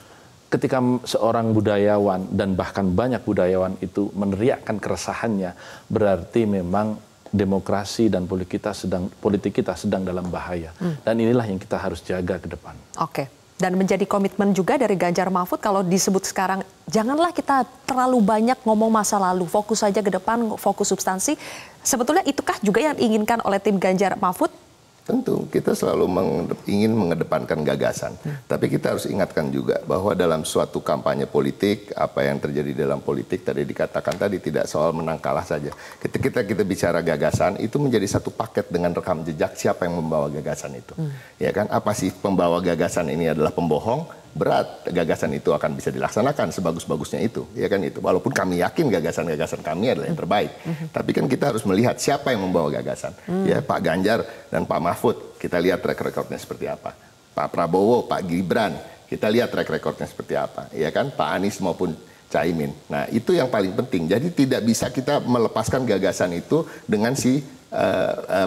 Ketika seorang budayawan dan bahkan banyak budayawan itu meneriakkan keresahannya, berarti memang demokrasi dan politik kita sedang dalam bahaya. Dan inilah yang kita harus jaga ke depan. Oke. Dan menjadi komitmen juga dari Ganjar Mahfud kalau disebut sekarang, janganlah kita terlalu banyak ngomong masa lalu, fokus saja ke depan, fokus substansi. Sebetulnya itukah juga yang diinginkan oleh tim Ganjar Mahfud? Tentu, kita selalu ingin mengedepankan gagasan. Tapi kita harus ingatkan juga bahwa dalam suatu kampanye politik, apa yang terjadi dalam politik tadi dikatakan tadi tidak soal menang kalah saja. Ketika kita bicara gagasan, itu menjadi satu paket dengan rekam jejak siapa yang membawa gagasan itu. Ya kan? Apa sih pembawa gagasan ini adalah pembohong? Berat gagasan itu akan bisa dilaksanakan sebagus-bagusnya itu, ya kan itu. Walaupun kami yakin gagasan-gagasan kami adalah yang terbaik, tapi kan kita harus melihat siapa yang membawa gagasan. Ya Pak Ganjar dan Pak Mahfud, kita lihat track recordnya seperti apa. Pak Prabowo, Pak Gibran, kita lihat track recordnya seperti apa, ya kan. Pak Anies maupun Caimin. Nah itu yang paling penting. Jadi tidak bisa kita melepaskan gagasan itu dengan si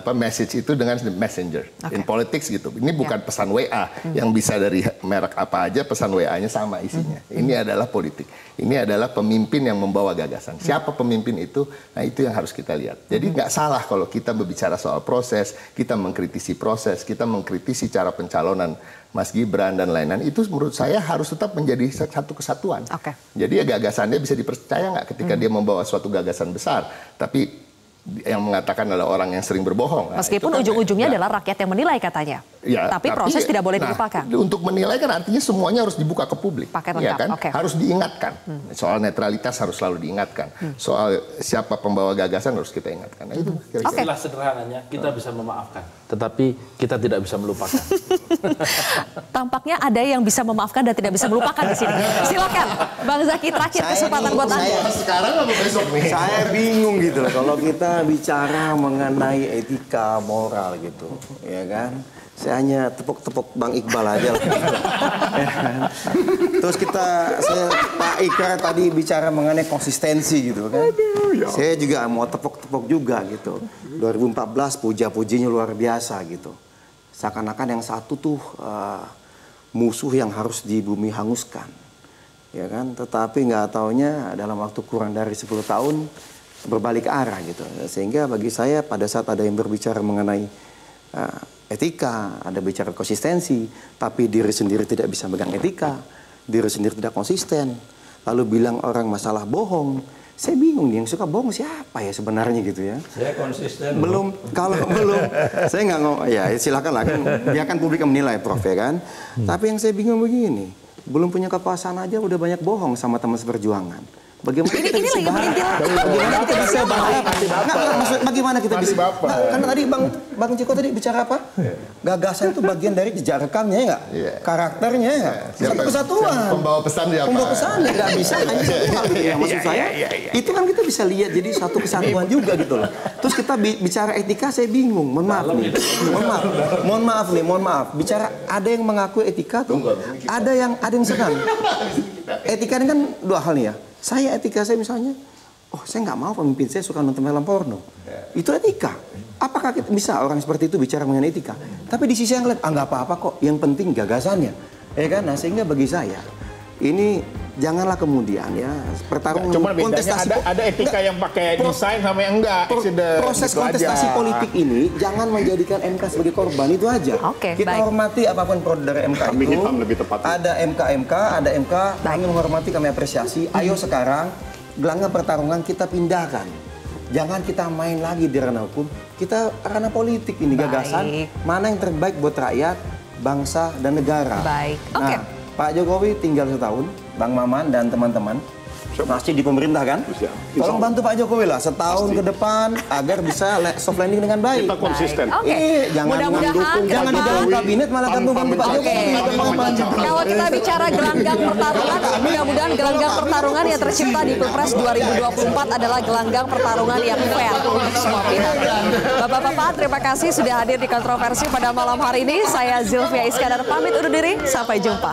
message itu dengan messenger. In politics gitu. Ini bukan pesan WA yang bisa dari merek apa aja pesan WA-nya sama isinya. Ini adalah politik. Ini adalah pemimpin yang membawa gagasan. Siapa pemimpin itu? Nah, itu yang harus kita lihat. Jadi nggak salah kalau kita berbicara soal proses, kita mengkritisi proses, kita mengkritisi cara pencalonan Mas Gibran dan lain-lain. Itu menurut saya harus tetap menjadi satu kesatuan. Jadi ya gagasannya bisa dipercaya nggak ketika dia membawa suatu gagasan besar, tapi yang mengatakan adalah orang yang sering berbohong. Meskipun nah, ujung-ujungnya adalah rakyat yang menilai katanya. Ya, tapi proses tidak boleh dilupakan. Untuk menilai kan artinya semuanya harus dibuka ke publik. Paket lengkap, ya kan? Harus diingatkan. Soal netralitas harus selalu diingatkan. Soal siapa pembawa gagasan harus kita ingatkan. Nah, itu kira-kira. Istilah sederhananya kita bisa memaafkan. Tetapi kita tidak bisa melupakan. Tampaknya ada yang bisa memaafkan dan tidak bisa melupakan di sini. Silakan, Bang Zaki, terakhir kesempatan buat Anda. Saya sekarang atau besok nih? Saya bingung gitu loh kalau kita bicara mengenai etika moral gitu, ya kan? Saya hanya tepuk-tepuk Bang Iqbal aja lah. Terus Pak Ikrar tadi bicara mengenai konsistensi gitu kan. Saya juga mau tepuk-tepuk juga gitu. 2014 puja-pujinya luar biasa gitu. Seakan-akan yang satu tuh musuh yang harus di bumi hanguskan, ya kan? Tetapi nggak taunya dalam waktu kurang dari 10 tahun berbalik arah gitu. Sehingga bagi saya pada saat ada yang berbicara mengenai etika, ada bicara konsistensi, tapi diri sendiri tidak bisa megang etika, diri sendiri tidak konsisten, lalu bilang orang masalah bohong, saya bingung nih yang suka bohong siapa ya sebenarnya gitu ya. Saya konsisten. Belum, kalau belum, saya nggak ngomong, ya silakan lah, kan, biarkan publik yang menilai Prof ya kan. Tapi yang saya bingung begini, belum punya kekuasaan aja udah banyak bohong sama teman seperjuangan. Bagaimana kita bisa bahas? Karena tadi Bang Chico tadi bicara apa? Gagasan itu bagian dari jejak rekamnya ya nggak? Karakternya ya nggak? Satu kesatuan. Pembawa pesan siapa? Pembawa pesan nggak bisa hanya satu hal gitu ya. Maksud saya itu kan kita bisa lihat jadi satu kesatuan juga gitu loh. Terus kita bicara etika saya bingung. Mohon maaf nih. Bicara ada yang mengakui etika tuh, ada yang senang. Etika ini kan dua hal nih ya. Saya etika saya misalnya, saya nggak mau pemimpin saya suka nonton film porno. Itu etika. Apakah kita bisa orang seperti itu bicara mengenai etika? Tapi di sisi yang lain, nggak apa-apa kok. Yang penting gagasannya, ya kan? Nah, sehingga bagi saya ini janganlah kemudian ya pertarungan kontestasi. Ada etika yang pakai desain sama yang enggak. Proses kontestasi politik ini jangan menjadikan MK sebagai korban itu aja. Kita hormati apapun produk dari MK itu. Ada MK, ada MK. Kami menghormati, kami apresiasi. Ayo sekarang gelanggang pertarungan kita pindahkan. Jangan kita main lagi di ranah hukum. Kita ranah politik ini gagasan mana yang terbaik buat rakyat, bangsa dan negara. Baik. Oke. Pak Jokowi tinggal 1 tahun, Bang Maman dan teman-teman masih di pemerintah kan? Tolong bantu Pak Jokowi lah setahun ke depan agar bisa soft landing dengan baik. Kita konsisten. Jangan di dalam kabinet malah bantu Pak Jokowi. Kalau kita bicara gelanggang pertarungan, mudah-mudahan gelanggang pertarungan yang tercipta di Pilpres 2024 adalah gelanggang pertarungan yang fair untuk semua pihak. Bapak-bapak, terima kasih sudah hadir di Kontroversi pada malam hari ini. Saya Zilvia Iskandar pamit undur diri. Sampai jumpa.